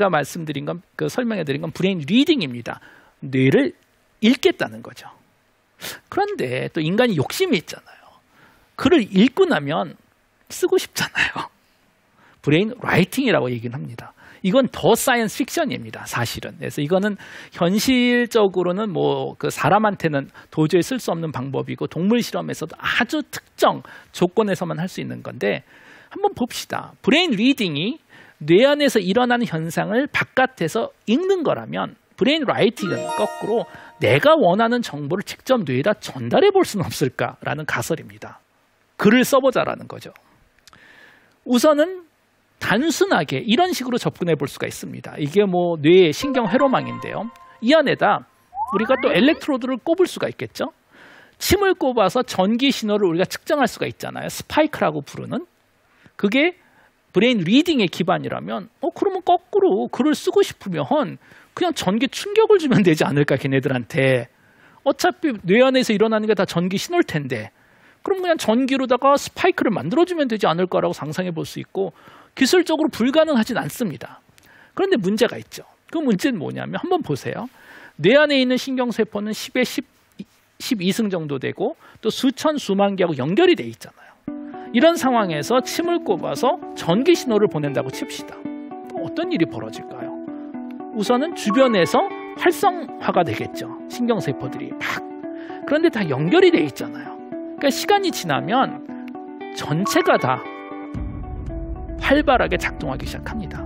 제가 말씀드린 건, 그 설명해드린 건 브레인 리딩입니다. 뇌를 읽겠다는 거죠. 그런데 또 인간이 욕심이 있잖아요. 글을 읽고 나면 쓰고 싶잖아요. 브레인 라이팅이라고 얘기는 합니다. 이건 더 사이언스 픽션입니다, 사실은. 그래서 이거는 현실적으로는 뭐 그 사람한테는 도저히 쓸 수 없는 방법이고, 동물 실험에서도 아주 특정 조건에서만 할 수 있는 건데, 한번 봅시다. 브레인 리딩이 뇌 안에서 일어나는 현상을 바깥에서 읽는 거라면, 브레인 라이팅은 거꾸로 내가 원하는 정보를 직접 뇌에다 전달해 볼 수는 없을까라는 가설입니다. 글을 써보자라는 거죠. 우선은 단순하게 이런 식으로 접근해 볼 수가 있습니다. 이게 뭐 뇌의 신경회로망인데요. 이 안에다 우리가 또 엘렉트로드를 꼽을 수가 있겠죠. 침을 꼽아서 전기 신호를 우리가 측정할 수가 있잖아요. 스파이크라고 부르는. 그게 브레인 리딩의 기반이라면 그러면 거꾸로 글을 쓰고 싶으면 그냥 전기 충격을 주면 되지 않을까, 걔네들한테. 어차피 뇌 안에서 일어나는 게 다 전기 신호일 텐데. 그럼 그냥 전기로다가 스파이크를 만들어주면 되지 않을까라고 상상해 볼 수 있고, 기술적으로 불가능하진 않습니다. 그런데 문제가 있죠. 그 문제는 뭐냐면, 한번 보세요. 뇌 안에 있는 신경세포는 10에 12승 정도 되고, 또 수천 수만 개하고 연결이 돼 있잖아요. 이런 상황에서 침을 꼽아서 전기 신호를 보낸다고 칩시다. 어떤 일이 벌어질까요? 우선은 주변에서 활성화가 되겠죠, 신경세포들이 막. 그런데 다 연결이 돼 있잖아요. 그러니까 시간이 지나면 전체가 다 활발하게 작동하기 시작합니다.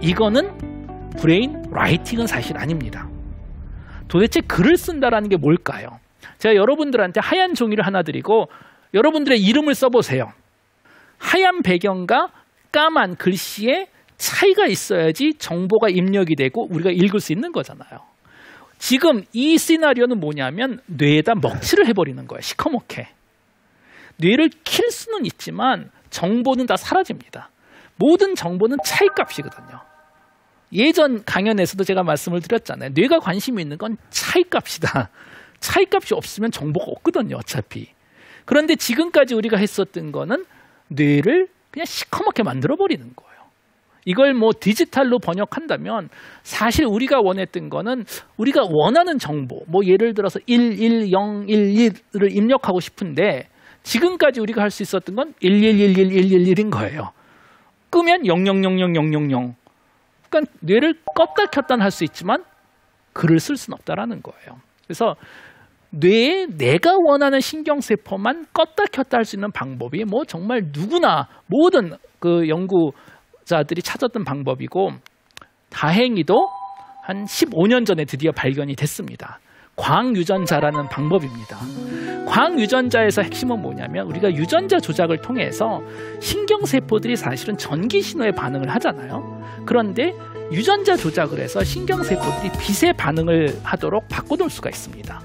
이거는 브레인 라이팅은 사실 아닙니다. 도대체 글을 쓴다라는 게 뭘까요? 제가 여러분들한테 하얀 종이를 하나 드리고 여러분들의 이름을 써보세요. 하얀 배경과 까만 글씨에 차이가 있어야지 정보가 입력이 되고 우리가 읽을 수 있는 거잖아요. 지금 이 시나리오는 뭐냐면 뇌에다 먹칠을 해버리는 거예요. 시커멓게. 뇌를 킬 수는 있지만 정보는 다 사라집니다. 모든 정보는 차이값이거든요. 예전 강연에서도 제가 말씀을 드렸잖아요. 뇌가 관심이 있는 건 차이값이다. 차이값이 없으면 정보가 없거든요, 어차피. 그런데 지금까지 우리가 했었던 거는 뇌를 그냥 시커멓게 만들어버리는 거예요. 이걸 뭐 디지털로 번역한다면 사실 우리가 원했던 거는 우리가 원하는 정보, 뭐 예를 들어서 11011을 입력하고 싶은데 지금까지 우리가 할 수 있었던 건 1111111인 거예요. 끄면 0000000. 그러니까 뇌를 껐다 켰다 할 수 있지만 글을 쓸 수는 없다라는 거예요. 그래서 뇌에 내가 원하는 신경세포만 껐다 켰다 할 수 있는 방법이 뭐 정말 누구나 모든 그 연구자들이 찾았던 방법이고, 다행히도 한 15년 전에 드디어 발견이 됐습니다. 광유전자라는 방법입니다. 광유전자에서 핵심은 뭐냐면, 우리가 유전자 조작을 통해서 신경세포들이 사실은 전기신호에 반응을 하잖아요. 그런데 유전자 조작을 해서 신경세포들이 빛의 반응을 하도록 바꿔놓을 수가 있습니다.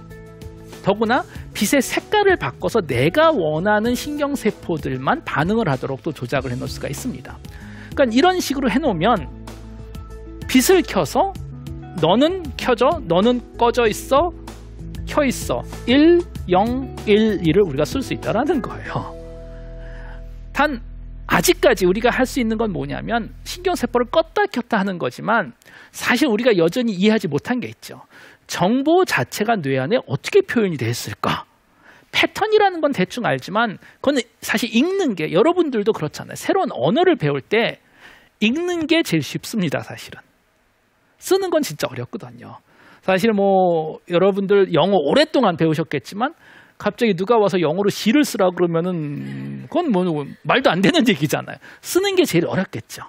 더구나 빛의 색깔을 바꿔서 내가 원하는 신경세포들만 반응을 하도록 또 조작을 해놓을 수가 있습니다. 그러니까 이런 식으로 해놓으면 빛을 켜서 너는 켜져, 너는 꺼져 있어, 켜 있어, 1, 0, 1, 2를 우리가 쓸 수 있다는 거예요. 단 아직까지 우리가 할 수 있는 건 뭐냐면 신경세포를 껐다 켰다 하는 거지만, 사실 우리가 여전히 이해하지 못한 게 있죠. 정보 자체가 뇌 안에 어떻게 표현이 됐을까? 패턴이라는 건 대충 알지만 그건 사실 읽는 게, 여러분들도 그렇잖아요. 새로운 언어를 배울 때 읽는 게 제일 쉽습니다, 사실은. 쓰는 건 진짜 어렵거든요. 사실 뭐 여러분들 영어 오랫동안 배우셨겠지만 갑자기 누가 와서 영어로 시를 쓰라 그러면은 그건 뭐 말도 안 되는 얘기잖아요. 쓰는 게 제일 어렵겠죠.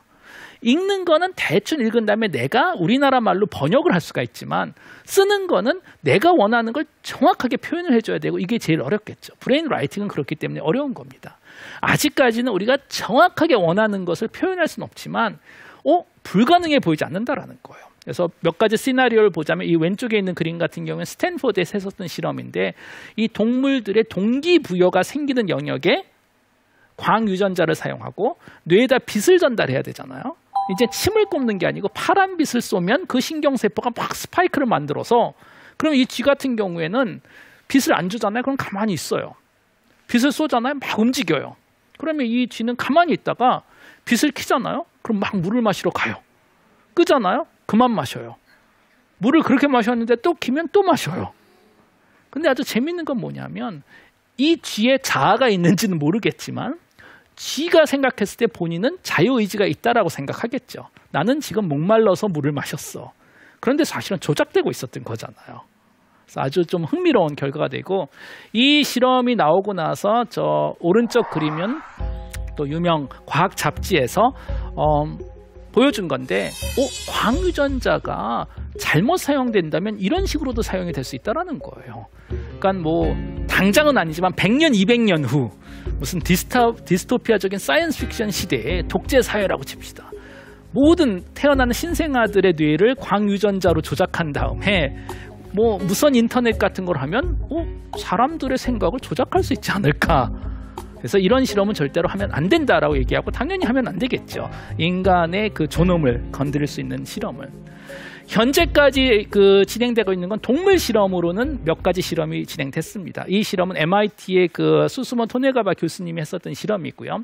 읽는 거는 대충 읽은 다음에 내가 우리나라 말로 번역을 할 수가 있지만, 쓰는 거는 내가 원하는 걸 정확하게 표현을 해줘야 되고, 이게 제일 어렵겠죠. 브레인 라이팅은 그렇기 때문에 어려운 겁니다. 아직까지는 우리가 정확하게 원하는 것을 표현할 수는 없지만 불가능해 보이지 않는다라는 거예요. 그래서 몇 가지 시나리오를 보자면, 이 왼쪽에 있는 그림 같은 경우는 스탠포드에서 했었던 실험인데, 이 동물들의 동기부여가 생기는 영역에 광유전자를 사용하고 뇌에다 빛을 전달해야 되잖아요. 이제 침을 꼽는 게 아니고 파란 빛을 쏘면 그 신경세포가 막 스파이크를 만들어서, 그럼 이 쥐 같은 경우에는 빛을 안 주잖아요. 그럼 가만히 있어요. 빛을 쏘잖아요. 막 움직여요. 그러면 이 쥐는 가만히 있다가 빛을 켜잖아요. 그럼 막 물을 마시러 가요. 끄잖아요? 그만 마셔요. 물을 그렇게 마셨는데 또 키면 또 마셔요. 근데 아주 재밌는 건 뭐냐면 이 쥐의 자아가 있는지는 모르겠지만 쥐가 생각했을 때 본인은 자유의지가 있다라고 생각하겠죠. 나는 지금 목말라서 물을 마셨어. 그런데 사실은 조작되고 있었던 거잖아요. 그래서 아주 좀 흥미로운 결과가 되고, 이 실험이 나오고 나서 저 오른쪽 그림은 또 유명 과학 잡지에서 보여준 건데, 광 유전자가 잘못 사용된다면 이런 식으로도 사용이 될 수 있다라는 거예요. 그러니까 뭐 당장은 아니지만 100년, 200년 후 무슨 디스토피아적인 사이언스 픽션 시대의 독재 사회라고 칩시다. 모든 태어나는 신생아들의 뇌를 광 유전자로 조작한 다음에 뭐 무선 인터넷 같은 걸 하면 사람들의 생각을 조작할 수 있지 않을까. 그래서 이런 실험은 절대로 하면 안 된다라고 얘기하고, 당연히 하면 안 되겠죠. 인간의 그 존엄을 건드릴 수 있는 실험을. 현재까지 그 진행되고 있는 건 동물 실험으로는 몇 가지 실험이 진행됐습니다. 이 실험은 MIT의 그 수스모 토네가바 교수님이 했었던 실험이고요.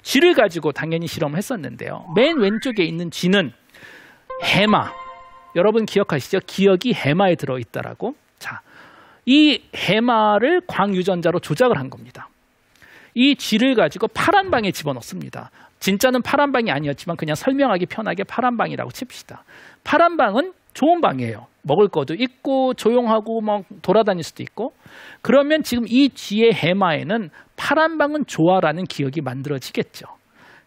쥐를 가지고 당연히 실험을 했었는데요. 맨 왼쪽에 있는 쥐는 해마. 여러분 기억하시죠? 기억이 해마에 들어있다라고. 자, 이 해마를 광유전자로 조작을 한 겁니다. 이 쥐를 가지고 파란 방에 집어넣습니다. 진짜는 파란 방이 아니었지만 그냥 설명하기 편하게 파란 방이라고 칩시다. 파란 방은 좋은 방이에요. 먹을 것도 있고 조용하고 막 돌아다닐 수도 있고. 그러면 지금 이 쥐의 해마에는 파란 방은 좋아라는 기억이 만들어지겠죠.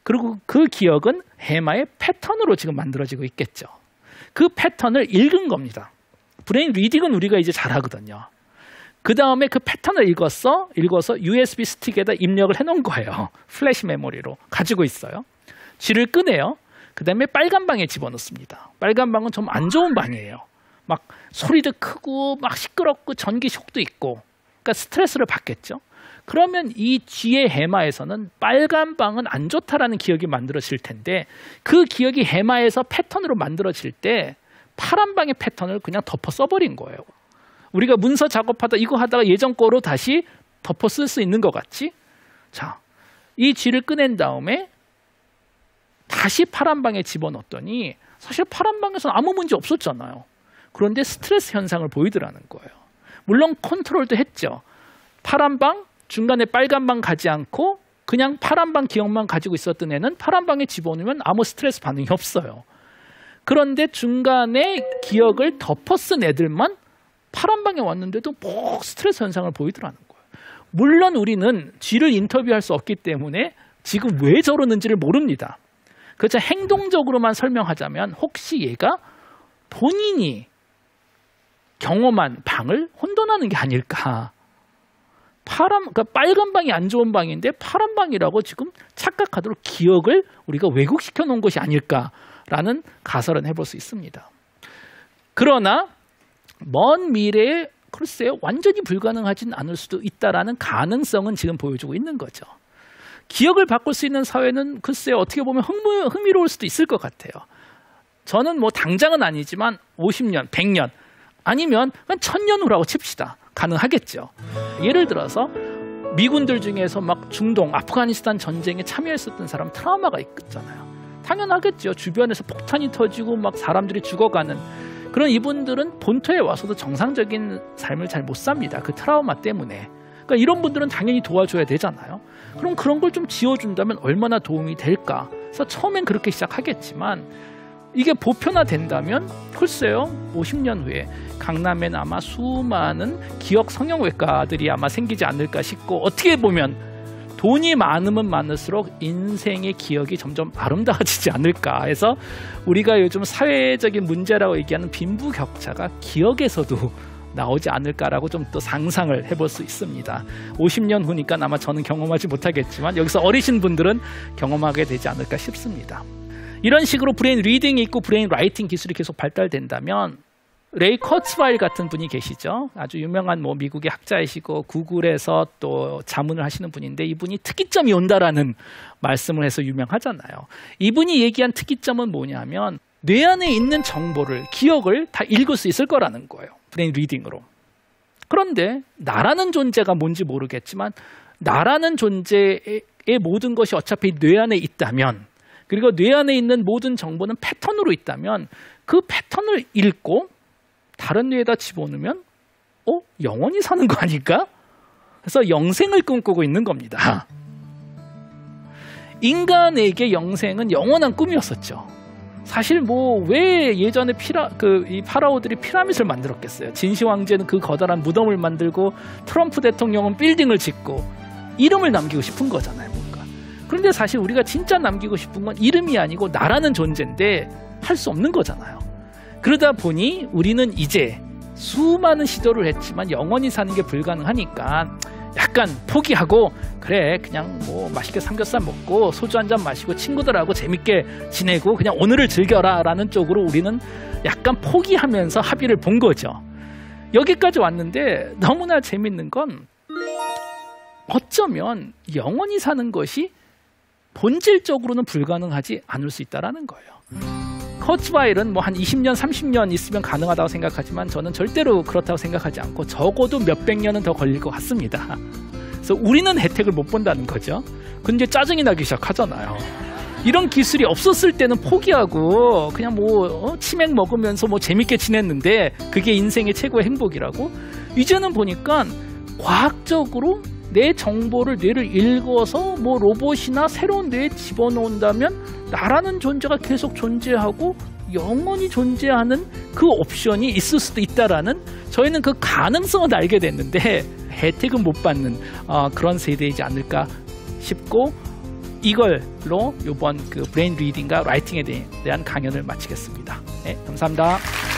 그리고 그 기억은 해마의 패턴으로 지금 만들어지고 있겠죠. 그 패턴을 읽은 겁니다. 브레인 리딩은 우리가 이제 잘하거든요. 그 다음에 그 패턴을 읽어서 USB 스틱에다 입력을 해놓은 거예요. 플래시 메모리로 가지고 있어요. 쥐를 끄네요. 그 다음에 빨간 방에 집어넣습니다. 빨간 방은 좀 안 좋은 방이에요. 막 소리도 크고 막 시끄럽고 전기 쇼크도 있고, 그러니까 스트레스를 받겠죠. 그러면 이 쥐의 해마에서는 빨간 방은 안 좋다라는 기억이 만들어질 텐데, 그 기억이 해마에서 패턴으로 만들어질 때 파란 방의 패턴을 그냥 덮어 써버린 거예요. 우리가 문서 작업하다 이거 하다가 예전 거로 다시 덮어 쓸 수 있는 것 같지? 자, 이 쥐를 꺼낸 다음에 다시 파란 방에 집어넣었더니 사실 파란 방에서는 아무 문제 없었잖아요. 그런데 스트레스 현상을 보이더라는 거예요. 물론 컨트롤도 했죠. 파란 방, 중간에 빨간 방 가지 않고 그냥 파란 방 기억만 가지고 있었던 애는 파란 방에 집어넣으면 아무 스트레스 반응이 없어요. 그런데 중간에 기억을 덮어 쓴 애들만 파란 방에 왔는데도 막 스트레스 현상을 보이더라는 거예요. 물론 우리는 쥐를 인터뷰할 수 없기 때문에 지금 왜 저러는지를 모릅니다. 그렇죠. 행동적으로만 설명하자면 혹시 얘가 본인이 경험한 방을 혼돈하는 게 아닐까. 그러니까 빨간 방이 안 좋은 방인데 파란 방이라고 지금 착각하도록 기억을 우리가 왜곡시켜 놓은 것이 아닐까라는 가설은 해볼 수 있습니다. 그러나 먼 미래에 글쎄요, 완전히 불가능하진 않을 수도 있다라는 가능성은 지금 보여주고 있는 거죠. 기억을 바꿀 수 있는 사회는 글쎄요, 어떻게 보면 흥미로울 수도 있을 것 같아요. 저는 뭐 당장은 아니지만 50년, 100년 아니면 한 1000년 후라고 칩시다. 가능하겠죠. 예를 들어서 미군들 중에서 막 중동, 아프가니스탄 전쟁에 참여했었던 사람 트라우마가 있잖아요. 당연하겠죠. 주변에서 폭탄이 터지고 막 사람들이 죽어가는 그런 이분들은 본토에 와서도 정상적인 삶을 잘 못 삽니다. 그 트라우마 때문에. 그러니까 이런 분들은 당연히 도와줘야 되잖아요. 그럼 그런 걸 좀 지워준다면 얼마나 도움이 될까. 그래서 처음엔 그렇게 시작하겠지만 이게 보편화된다면 글쎄요, 50년 후에 강남에는 아마 수많은 기억 성형외과들이 아마 생기지 않을까 싶고, 어떻게 보면 돈이 많으면 많을수록 인생의 기억이 점점 아름다워지지 않을까 해서, 우리가 요즘 사회적인 문제라고 얘기하는 빈부격차가 기억에서도 나오지 않을까라고 좀 또 상상을 해볼 수 있습니다. 50년 후니까 아마 저는 경험하지 못하겠지만 여기서 어리신 분들은 경험하게 되지 않을까 싶습니다. 이런 식으로 브레인 리딩이 있고 브레인 라이팅 기술이 계속 발달된다면, 레이 커츠바일 같은 분이 계시죠. 아주 유명한 뭐 미국의 학자이시고 구글에서 또 자문을 하시는 분인데, 이분이 특이점이 온다라는 말씀을 해서 유명하잖아요. 이분이 얘기한 특이점은 뭐냐면 뇌 안에 있는 정보를, 기억을 다 읽을 수 있을 거라는 거예요. 브레인 리딩으로. 그런데 나라는 존재가 뭔지 모르겠지만 나라는 존재의 모든 것이 어차피 뇌 안에 있다면, 그리고 뇌 안에 있는 모든 정보는 패턴으로 있다면 그 패턴을 읽고 다른 뇌에다 집어넣으면 영원히 사는 거 아닐까? 그래서 영생을 꿈꾸고 있는 겁니다. 인간에게 영생은 영원한 꿈이었었죠. 사실 왜 예전에 이 파라오들이 피라밋을 만들었겠어요. 진시 황제는 그 거대한 무덤을 만들고 트럼프 대통령은 빌딩을 짓고 이름을 남기고 싶은 거잖아요, 뭔가. 그런데 사실 우리가 진짜 남기고 싶은 건 이름이 아니고 나라는 존재인데 할 수 없는 거잖아요. 그러다 보니 우리는 이제 수많은 시도를 했지만 영원히 사는 게 불가능하니까 약간 포기하고, 그래 그냥 맛있게 삼겹살 먹고 소주 한잔 마시고 친구들하고 재밌게 지내고 그냥 오늘을 즐겨라 라는 쪽으로 우리는 약간 포기하면서 합의를 본 거죠. 여기까지 왔는데 너무나 재밌는 건 어쩌면 영원히 사는 것이 본질적으로는 불가능하지 않을 수 있다는 거예요. 커츠바일은 한 20년, 30년 있으면 가능하다고 생각하지만 저는 절대로 그렇다고 생각하지 않고 적어도 몇백 년은 더 걸릴 것 같습니다. 그래서 우리는 혜택을 못 본다는 거죠. 근데 짜증이 나기 시작하잖아요. 이런 기술이 없었을 때는 포기하고 그냥 치맥 먹으면서 재밌게 지냈는데 그게 인생의 최고의 행복이라고. 이제는 보니까 과학적으로 내 정보를 뇌를 읽어서 로봇이나 새로운 뇌에 집어넣는다면 나라는 존재가 계속 존재하고 영원히 존재하는 그 옵션이 있을 수도 있다라는, 저희는 그 가능성을 알게 됐는데 혜택은 못 받는 그런 세대이지 않을까 싶고, 이걸로 이번 브레인 리딩과 라이팅에 대한 강연을 마치겠습니다. 네, 감사합니다.